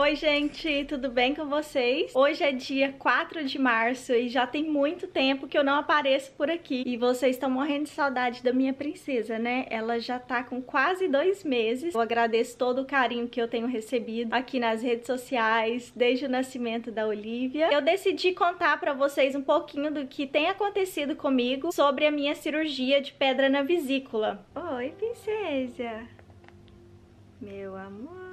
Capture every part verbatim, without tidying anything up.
Oi gente, tudo bem com vocês? Hoje é dia quatro de março e já tem muito tempo que eu não apareço por aqui. E vocês estão morrendo de saudade da minha princesa, né? Ela já tá com quase dois meses. Eu agradeço todo o carinho que eu tenho recebido aqui nas redes sociais, desde o nascimento da Olívia. Eu decidi contar pra vocês um pouquinho do que tem acontecido comigo sobre a minha cirurgia de pedra na vesícula. Oi, princesa! Meu amor!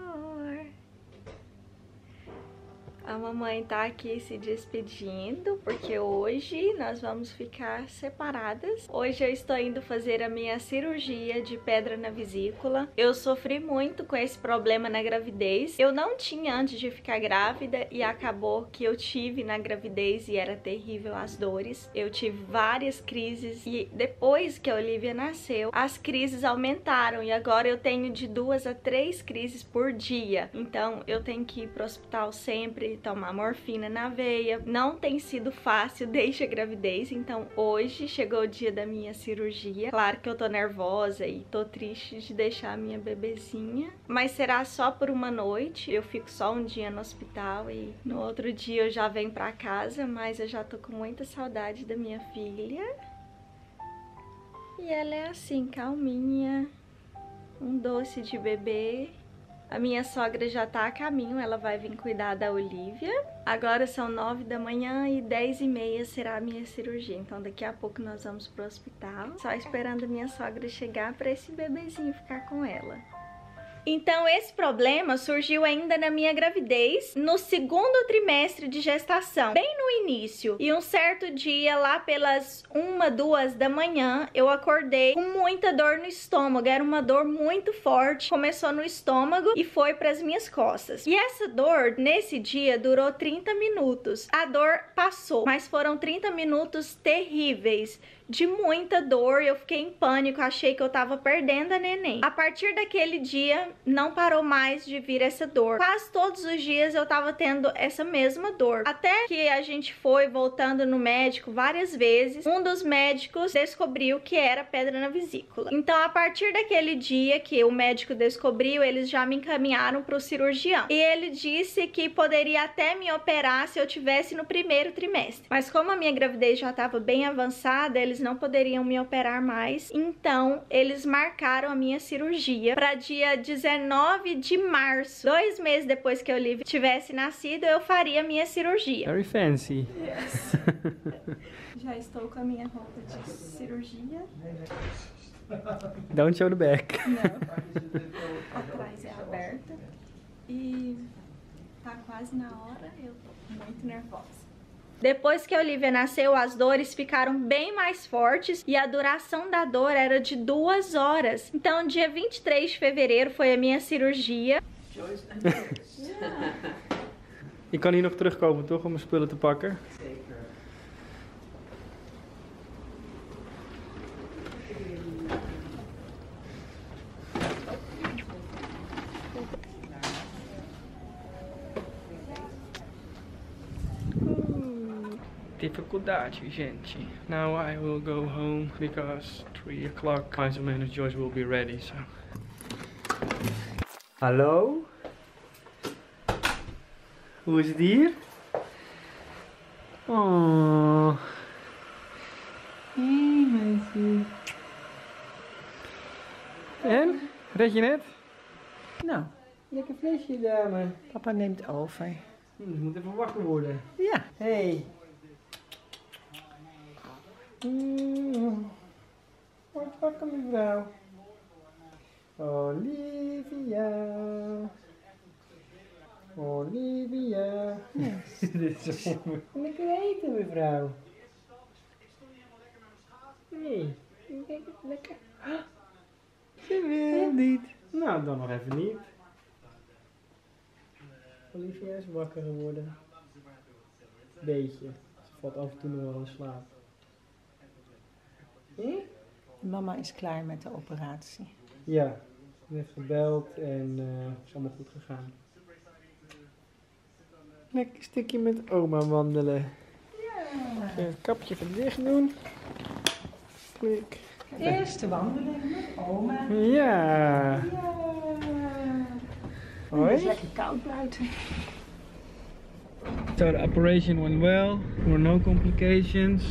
A mamãe tá aqui se despedindo, porque hoje nós vamos ficar separadas. Hoje eu estou indo fazer a minha cirurgia de pedra na vesícula. Eu sofri muito com esse problema na gravidez. Eu não tinha antes de ficar grávida e acabou que eu tive na gravidez e era terrível as dores. Eu tive várias crises e depois que a Olívia nasceu, as crises aumentaram e agora eu tenho de duas a três crises por dia. Então eu tenho que ir pro hospital sempre, tomar morfina na veia. Não tem sido fácil desde a gravidez, então hoje chegou o dia da minha cirurgia. Claro que eu tô nervosa e tô triste de deixar a minha bebezinha, mas será só por uma noite. Eu fico só um dia no hospital e no outro dia eu já venho pra casa, mas eu já tô com muita saudade da minha filha. E ela é assim, calminha, um doce de bebê. A minha sogra já tá a caminho, ela vai vir cuidar da Olívia. Agora são nove da manhã e dez e meia será a minha cirurgia. Então daqui a pouco nós vamos pro hospital. Só esperando a minha sogra chegar pra esse bebezinho ficar com ela. Então esse problema surgiu ainda na minha gravidez, no segundo trimestre de gestação, bem no início. E um certo dia, lá pelas uma, duas da manhã, eu acordei com muita dor no estômago. Era uma dor muito forte, começou no estômago e foi para as minhas costas. E essa dor, nesse dia, durou trinta minutos. A dor passou, mas foram trinta minutos terríveis, de muita dor. Eu fiquei em pânico, achei que eu tava perdendo a neném. A partir daquele dia, não parou mais de vir essa dor. Quase todos os dias eu tava tendo essa mesma dor. Até que a gente foi voltando no médico várias vezes. Um dos médicos descobriu que era pedra na vesícula. Então, a partir daquele dia que o médico descobriu, eles já me encaminharam pro cirurgião. E ele disse que poderia até me operar se eu tivesse no primeiro trimestre. Mas como a minha gravidez já tava bem avançada, eles não poderiam me operar mais. Então, eles marcaram a minha cirurgia para dia dezenove de março. Dois meses depois que a Olívia tivesse nascido, eu faria a minha cirurgia. Very fancy. Yes. Já estou com a minha roupa de cirurgia. Don't show the back. Não. Atrás é aberta. E tá quase na hora. Eu tô muito nervosa. Depois que a Olívia nasceu, as dores ficaram bem mais fortes e a duração da dor era de duas horas. Então, dia vinte e três de fevereiro foi a minha cirurgia. Ik kan hier nog terugkomen, toch, om mijn spullen te pakken? Zeker. Dificuldade, gente. Now I will go home because three o'clock mais ou menos George will be ready, so. Hallo? Hoe is het hier? Oh. Hey, meisje. En? Red je net? Nou, lekker flesje, dame. Papa neemt over. Hm, je moet even wakker worden. Ja. Hey. Hum, pode ficar, mevrouw. Olívia. Olívia. Dit is een lekker eten, mevrouw. Nee, ik denk het lekker. Ze wil niet. Nou, dan nog even niet. Olívia is wakker geworden. Beetje. Ze valt af en toe nog wel in slaap. Hm? Mama is klaar met de operatie. Ja, ze heeft gebeld en uh, is allemaal goed gegaan. Lekker stukje met oma wandelen. Ja. Even het kapje van dicht doen. Klik. Eerste wandeling met oma. Ja. Ja. Hoi. Het is lekker koud buiten. So the operation went well, there were no complications,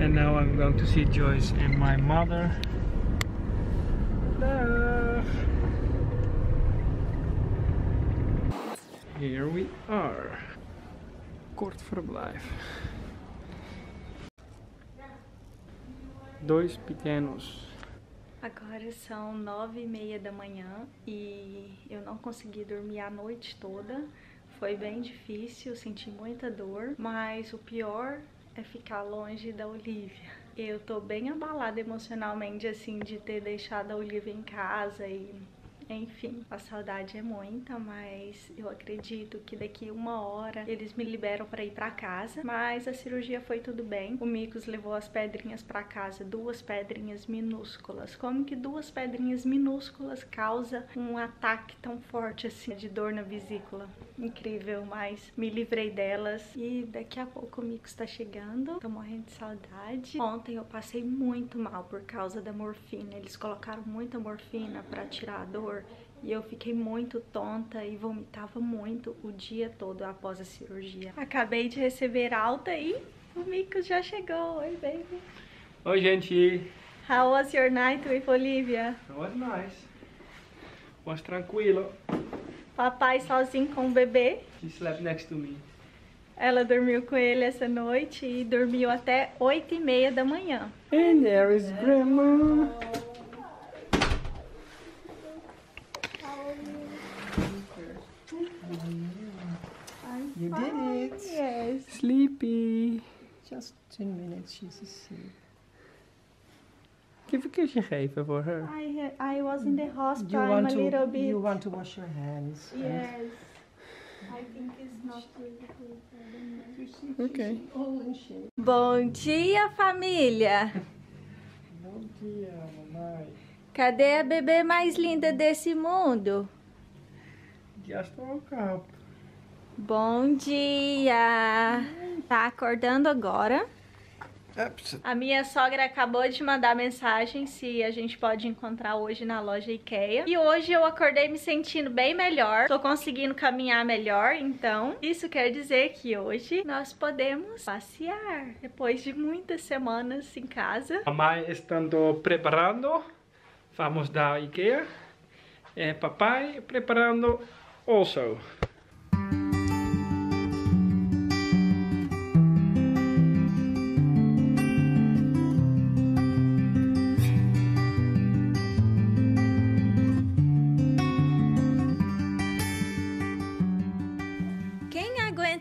and now I'm going to see Joyce and my mother. Dag. Here we are. Kort verblijf. Dois pequenos. Agora são nove e meia da manhã e eu não consegui dormir a noite toda. Foi bem difícil, senti muita dor, mas o pior é ficar longe da Olívia. Eu tô bem abalada emocionalmente, assim, de ter deixado a Olívia em casa e... enfim, a saudade é muita, mas eu acredito que daqui uma hora eles me liberam pra ir pra casa. Mas a cirurgia foi tudo bem. O Mikko levou as pedrinhas pra casa, duas pedrinhas minúsculas. Como que duas pedrinhas minúsculas causa um ataque tão forte assim de dor na vesícula? Incrível, mas me livrei delas. E daqui a pouco o Mikko tá chegando. Tô morrendo de saudade. Ontem eu passei muito mal por causa da morfina. Eles colocaram muita morfina pra tirar a dor. E eu fiquei muito tonta e vomitava muito o dia todo após a cirurgia. Acabei de receber alta e o Mikko já chegou. Oi, baby. Oi, gente. How was your night with Olívia? It was nice. Was tranquilo. Papai sozinho com o bebê. She slept next to me. Ela dormiu com ele essa noite e dormiu até oito e meia da manhã. And there is grandma. You did it! Oh, yes. Sleepy! Just ten minutes, she's asleep. Give a kiss geven for her. I, I was in the hospital a to, little bit. You want to wash your hands? Yes. Right? I think it's not really good. You see, okay. She's all in shape. Bom dia, família! Bom dia, mamãe! Cadê a bebê mais linda desse mundo? Just woke up. Bom dia! Tá acordando agora. A minha sogra acabou de mandar mensagem se a gente pode encontrar hoje na loja IKEA. E hoje eu acordei me sentindo bem melhor. Tô conseguindo caminhar melhor, então isso quer dizer que hoje nós podemos passear. Depois de muitas semanas em casa. Mamãe estando preparando. Vamos da IKEA. E papai preparando also.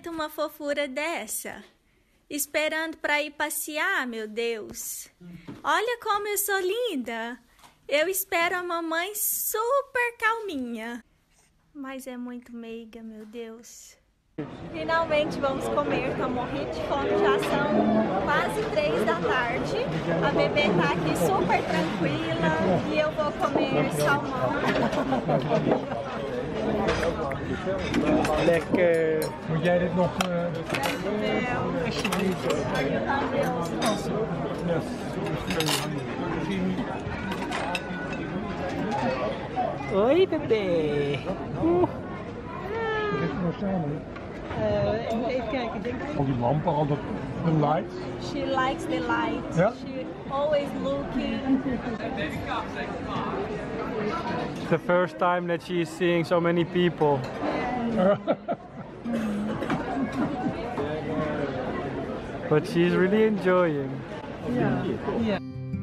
Uma fofura dessa, esperando para ir passear, meu Deus. Olha como eu sou linda. Eu espero a mamãe super calminha. Mas é muito meiga, meu Deus. Finalmente vamos comer, tô morrendo de fome, já são quase três da tarde. A bebê tá aqui super tranquila e eu vou comer salmão. Lekker. Moet jij dit nog... Uh... Alsjeblieft. Hoi, bebé. Oeh. Wat is er nog samen? Even kijken, denk ik. Al die lampen, al dat... The lights. She likes the lights. Yeah. She always looking. It's the first time that she is seeing so many people. But she's really enjoying. Yeah. Yeah.